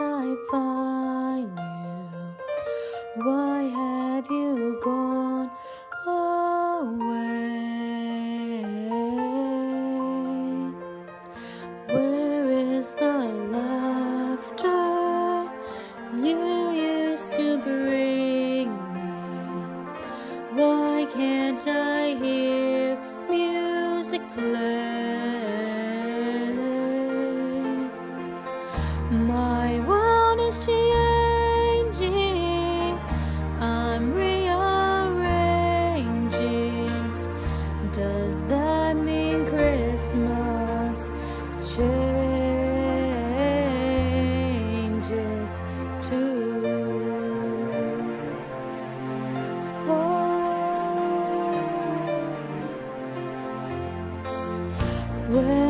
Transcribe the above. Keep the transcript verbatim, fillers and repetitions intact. I find you? Why have you gone away? Where is the laughter you used to bring me? Why can't I hear music play? My world is changing, I'm rearranging. Does that mean Christmas changes too? Oh. Well,